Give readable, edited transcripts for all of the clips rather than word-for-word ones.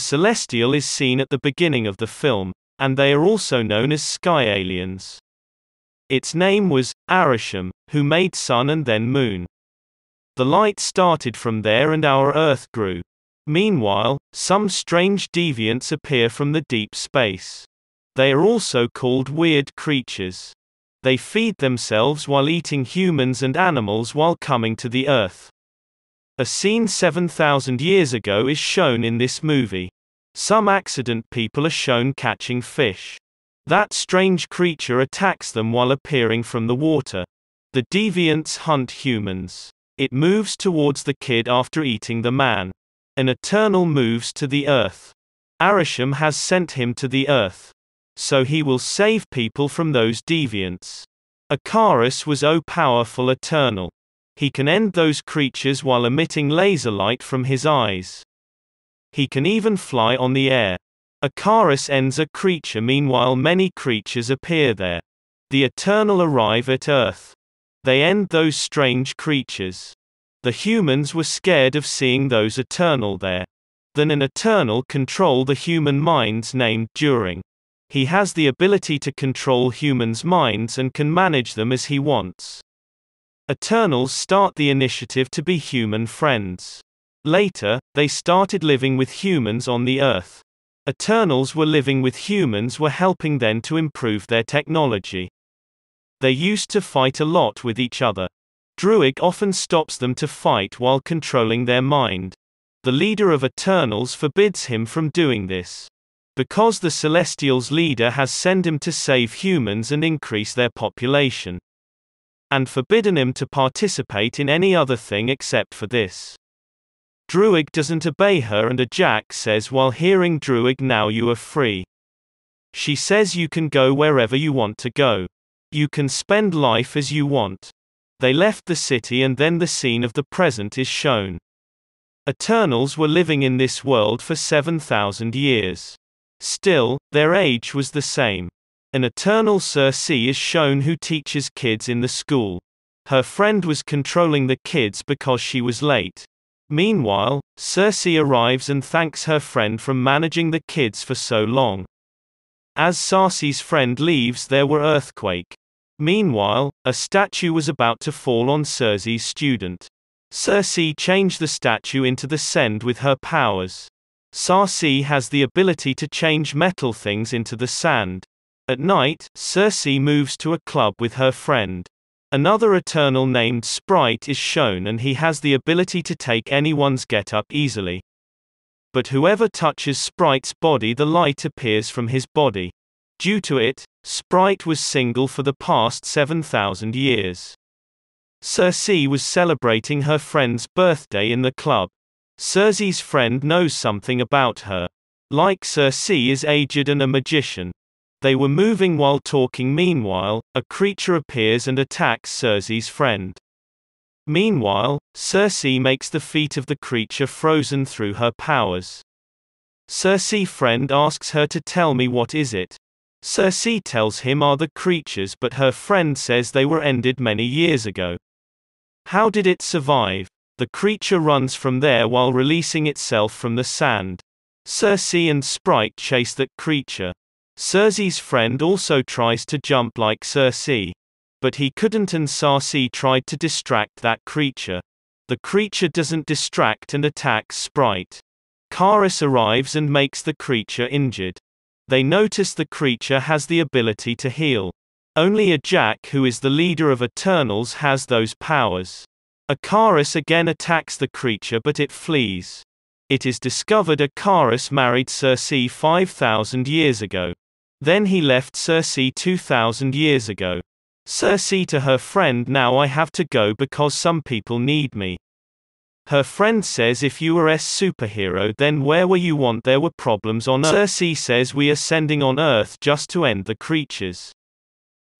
Celestial is seen at the beginning of the film, and they are also known as sky aliens. Its name was Arishem, who made sun and then moon. The light started from there and our Earth grew. Meanwhile, some strange deviants appear from the deep space. They are also called weird creatures. They feed themselves while eating humans and animals while coming to the Earth. A scene 7,000 years ago is shown in this movie. Some accident people are shown catching fish. That strange creature attacks them while appearing from the water. The deviants hunt humans. It moves towards the kid after eating the man. An Eternal moves to the Earth. Arishem has sent him to the Earth. So he will save people from those deviants. Ikaris was a powerful Eternal. He can end those creatures while emitting laser light from his eyes. He can even fly on the air. Ikaris ends a creature, meanwhile many creatures appear there. The Eternal arrive at Earth. They end those strange creatures. The humans were scared of seeing those Eternal there. Then an Eternal control the human minds named Druig. He has the ability to control humans' minds and can manage them as he wants. Eternals start the initiative to be human friends. Later, they started living with humans on the Earth. Eternals were living with humans were helping them to improve their technology. They used to fight a lot with each other. Druig often stops them to fight while controlling their mind. The leader of Eternals forbids him from doing this. Because the Celestial's leader has sent him to save humans and increase their population. And forbidden him to participate in any other thing except for this. Druig doesn't obey her and Ajak says while hearing Druig, "Now you are free." She says you can go wherever you want to go. You can spend life as you want. They left the city and then the scene of the present is shown. Eternals were living in this world for 7,000 years. Still, their age was the same. An Eternal, Sersi, is shown who teaches kids in the school. Her friend was controlling the kids because she was late. Meanwhile, Sersi arrives and thanks her friend for managing the kids for so long. As Sersi's friend leaves, there were earthquake. Meanwhile, a statue was about to fall on Sersi's student. Sersi changed the statue into the sand with her powers. Sersi has the ability to change metal things into the sand. At night, Sersi moves to a club with her friend. Another Eternal named Sprite is shown and he has the ability to take anyone's get-up easily. But whoever touches Sprite's body, the light appears from his body. Due to it, Sprite was single for the past 7,000 years. Sersi was celebrating her friend's birthday in the club. Sersi's friend knows something about her. Like Sersi is aged and a magician. They were moving while talking, meanwhile, a creature appears and attacks Sersi's friend. Meanwhile, Sersi makes the feet of the creature frozen through her powers. Sersi's friend asks her to tell me what is it. Sersi tells him are the creatures, but her friend says they were ended many years ago. How did it survive? The creature runs from there while releasing itself from the sand. Sersi and Sprite chase that creature. Sersi's friend also tries to jump like Sersi. But he couldn't and Sersi tried to distract that creature. The creature doesn't distract and attacks Sprite. Ikaris arrives and makes the creature injured. They notice the creature has the ability to heal. Only Ajak, who is the leader of Eternals, has those powers. Ikaris again attacks the creature but it flees. It is discovered Ikaris married Sersi 5,000 years ago. Then he left Sersi 2,000 years ago. Sersi to her friend, "Now I have to go because some people need me." Her friend says, "If you were a superhero then where were you? There were problems on Earth." Sersi says, "We are sending on Earth just to end the creatures.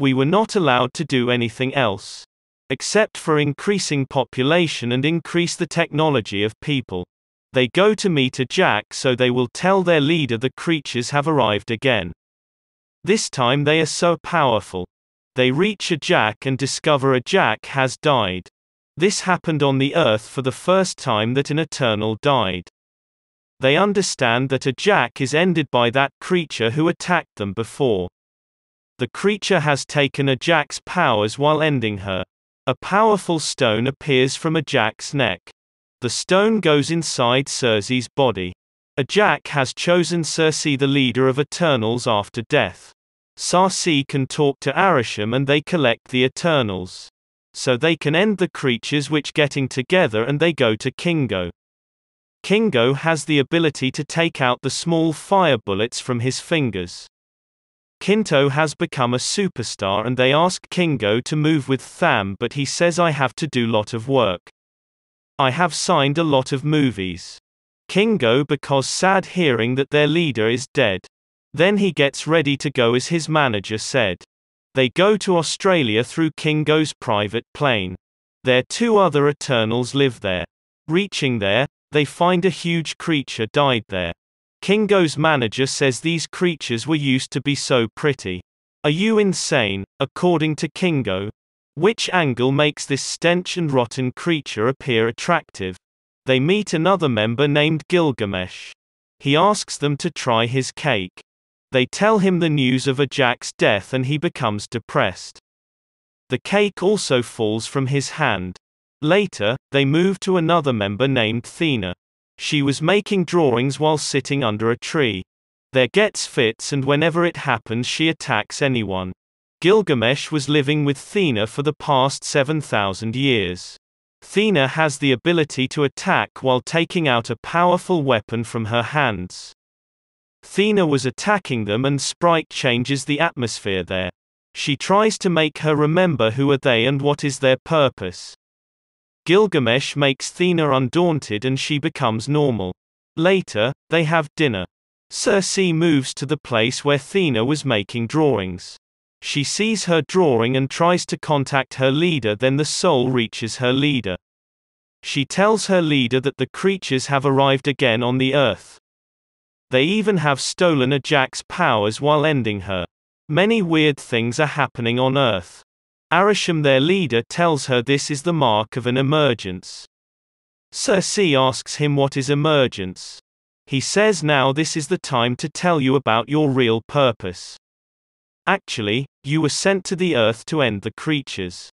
We were not allowed to do anything else. Except for increasing population and increase the technology of people." They go to meet Ajak so they will tell their leader the creatures have arrived again. This time they are so powerful. They reach Ajak and discover Ajak has died. This happened on the Earth for the first time that an Eternal died. They understand that Ajak is ended by that creature who attacked them before. The creature has taken Ajak's powers while ending her. A powerful stone appears from Ajak's neck. The stone goes inside Sersi's body. Ajak has chosen Sersi the leader of Eternals after death. Sersi can talk to Arishem and they collect the Eternals. So they can end the creatures which getting together and they go to Kingo. Kingo has the ability to take out the small fire bullets from his fingers. Kinto has become a superstar and they ask Kingo to move with Tham, but he says, I have to do lot of work. I have signed a lot of movies. Kingo because sad hearing that their leader is dead. Then he gets ready to go as his manager said. They go to Australia through Kingo's private plane. Their two other Eternals live there. Reaching there, they find a huge creature died there. Kingo's manager says these creatures were used to be so pretty. Are you insane? According to Kingo, which angle makes this stench and rotten creature appear attractive? They meet another member named Gilgamesh. He asks them to try his cake. They tell him the news of Ajak's death and he becomes depressed. The cake also falls from his hand. Later, they move to another member named Thena. She was making drawings while sitting under a tree. There gets fits and whenever it happens she attacks anyone. Gilgamesh was living with Thena for the past 7,000 years. Thena has the ability to attack while taking out a powerful weapon from her hands. Thena was attacking them and Sprite changes the atmosphere there. She tries to make her remember who are they and what is their purpose. Gilgamesh makes Thena undaunted and she becomes normal. Later, they have dinner. Sersi moves to the place where Thena was making drawings. She sees her drawing and tries to contact her leader, then the soul reaches her leader. She tells her leader that the creatures have arrived again on the earth. They even have stolen Ajak's powers while ending her. Many weird things are happening on earth. Arishem, their leader, tells her this is the mark of an emergence. Sersi asks him what is emergence. He says, now this is the time to tell you about your real purpose. Actually, you were sent to the earth to end the creatures.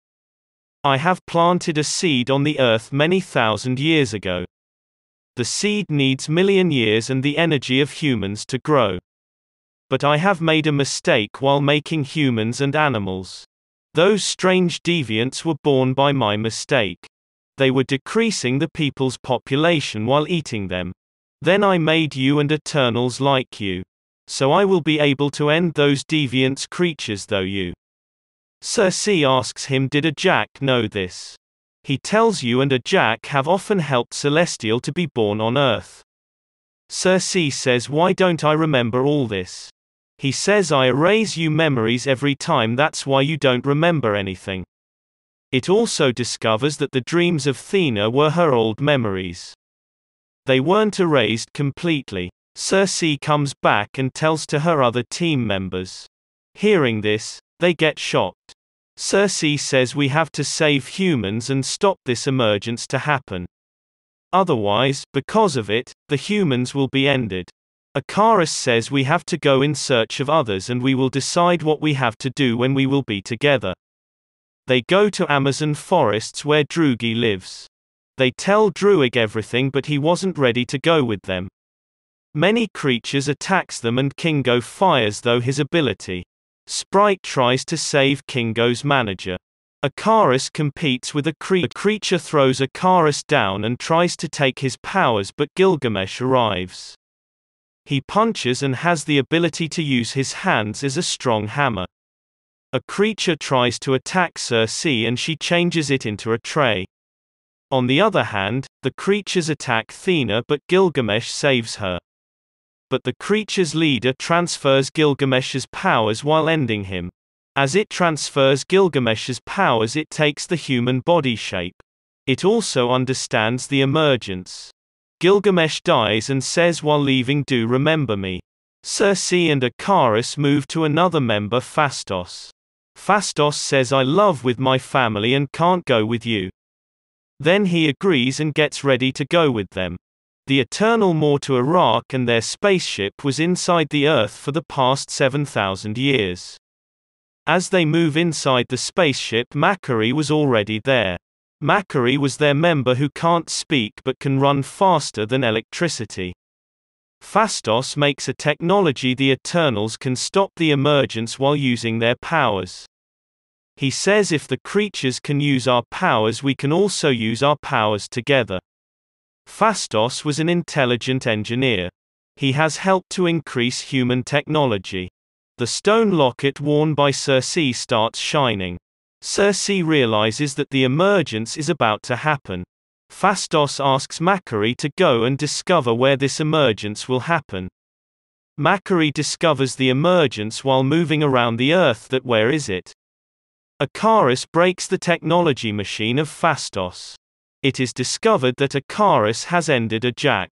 I have planted a seed on the earth many thousand years ago. The seed needs million years and the energy of humans to grow. But I have made a mistake while making humans and animals. Those strange deviants were born by my mistake. They were decreasing the people's population while eating them. Then I made you and Eternals like you. So I will be able to end those deviant creatures though you. Sersi asks him, did Ajak know this? He tells you and Ajak have often helped Celestial to be born on Earth. Sersi says, why don't I remember all this? He says, I erase you memories every time, that's why you don't remember anything. It also discovers that the dreams of Thena were her old memories. They weren't erased completely. Sersi comes back and tells to her other team members. Hearing this, they get shocked. Sersi says, we have to save humans and stop this emergence to happen. Otherwise, because of it, the humans will be ended. Ikaris says, we have to go in search of others and we will decide what we have to do when we will be together. They go to Amazon forests where Druig lives. They tell Druig everything, but he wasn't ready to go with them. Many creatures attacks them and Kingo fires though his ability. Sprite tries to save Kingo's manager. Ikaris competes with a creature throws Ikaris down and tries to take his powers, but Gilgamesh arrives. He punches and has the ability to use his hands as a strong hammer. A creature tries to attack Sersi and she changes it into a tray. On the other hand, the creatures attack Thena but Gilgamesh saves her. But the creature's leader transfers Gilgamesh's powers while ending him. As it transfers Gilgamesh's powers, it takes the human body shape. It also understands the emergence. Gilgamesh dies and says, while leaving, do remember me. Sersi and Ikaris move to another member, Phastos. Phastos says, I love with my family and can't go with you. Then he agrees and gets ready to go with them. The Eternal Mortu Arak and their spaceship was inside the Earth for the past 7,000 years. As they move inside the spaceship, Makkari was already there. Makkari was their member who can't speak but can run faster than electricity. Phastos makes a technology the Eternals can stop the emergence while using their powers. He says if the creatures can use our powers, we can also use our powers together. Phastos was an intelligent engineer. He has helped to increase human technology. The stone locket worn by Sersi starts shining. Sersi realizes that the emergence is about to happen. Phastos asks Makkari to go and discover where this emergence will happen. Makkari discovers the emergence while moving around the Earth. That where is it? Ikaris breaks the technology machine of Phastos. It is discovered that Ikaris has ended Ajak.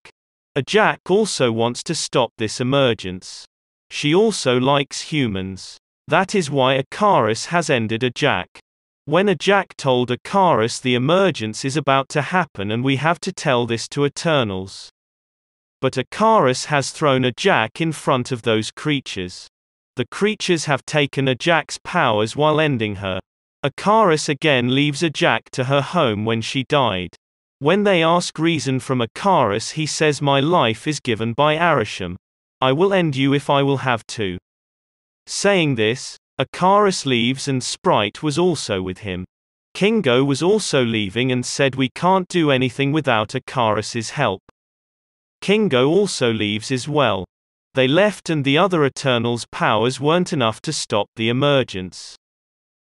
Ajak also wants to stop this emergence. She also likes humans. That is why Ikaris has ended Ajak. When Ajak told Ikaris the emergence is about to happen and we have to tell this to Eternals. But Ikaris has thrown Ajak in front of those creatures. The creatures have taken Ajak's powers while ending her. Ikaris again leaves Ajak to her home when she died. When they ask reason from Ikaris, he says, "My life is given by Arishem. I will end you if I will have to." Saying this, Ikaris leaves and Sprite was also with him. Kingo was also leaving and said, "We can't do anything without Ikaris's help." Kingo also leaves as well. They left and the other Eternals' powers weren't enough to stop the emergence.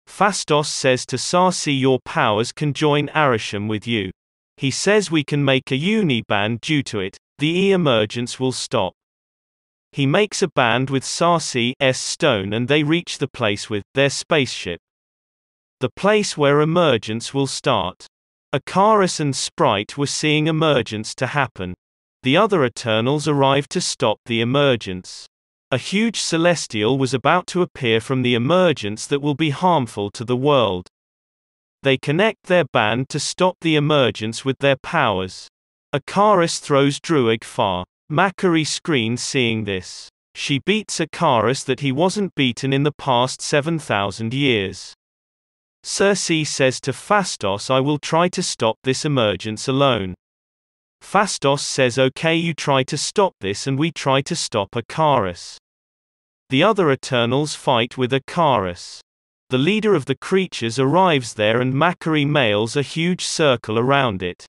Phastos says to Sersi, "Your powers can join Arishem with you." He says, "We can make a uniband due to it, the emergence will stop." He makes a band with Sersi's stone and they reach the place with their spaceship. The place where emergence will start. Ikaris and Sprite were seeing emergence to happen. The other Eternals arrived to stop the emergence. A huge celestial was about to appear from the emergence that will be harmful to the world. They connect their band to stop the emergence with their powers. Ikaris throws Druig far. Makkari screams seeing this. She beats Ikaris that he wasn't beaten in the past 7,000 years. Sersi says to Phastos, "I will try to stop this emergence alone." Phastos says, "Okay, you try to stop this and we try to stop Ikaris." The other Eternals fight with Ikaris. The leader of the creatures arrives there and Makkari mails a huge circle around it.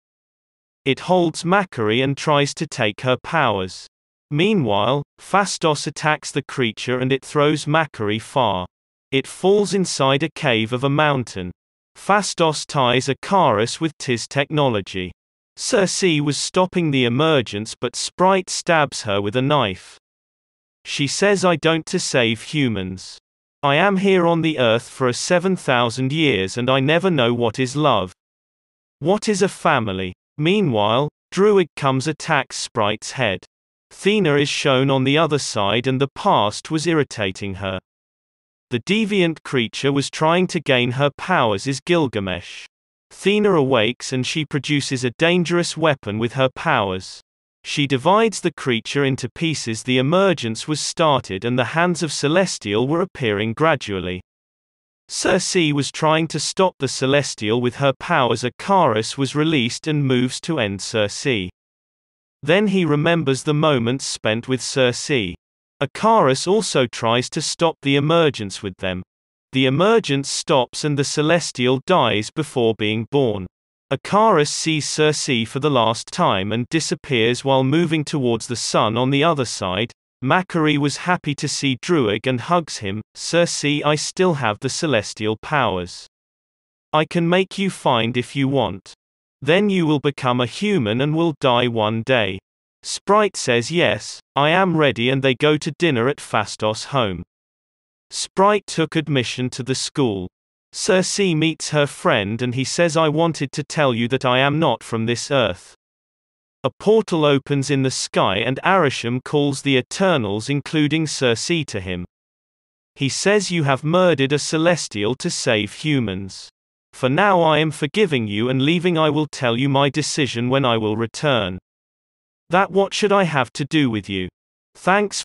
It holds Makkari and tries to take her powers. Meanwhile, Phastos attacks the creature and it throws Makkari far. It falls inside a cave of a mountain. Phastos ties Ikaris with his technology. Sersi was stopping the emergence but Sprite stabs her with a knife. She says, "I don't to save humans. I am here on the Earth for 7,000 years and I never know what is love. What is a family?" Meanwhile, Druig comes attacks Sprite's head. Thena is shown on the other side and the past was irritating her. The deviant creature was trying to gain her powers is Gilgamesh. Thena awakes and she produces a dangerous weapon with her powers. She divides the creature into pieces. The emergence was started and the hands of Celestial were appearing gradually. Sersi was trying to stop the Celestial with her powers. Ikaris was released and moves to end Sersi. Then he remembers the moments spent with Sersi. Ikaris also tries to stop the emergence with them. The emergence stops and the Celestial dies before being born. Ikaris sees Sersi for the last time and disappears while moving towards the sun on the other side. Makkari was happy to see Druig and hugs him. "Sersi, I still have the Celestial powers. I can make you find if you want. Then you will become a human and will die one day." Sprite says, "Yes, I am ready," and they go to dinner at Phastos' home. Sprite took admission to the school. Sersi meets her friend and he says, "I wanted to tell you that I am not from this Earth." A portal opens in the sky and Arishem calls the Eternals including Sersi to him. He says, "You have murdered a Celestial to save humans. For now I am forgiving you and leaving. I will tell you my decision when I will return." That what should I have to do with you? Thanks.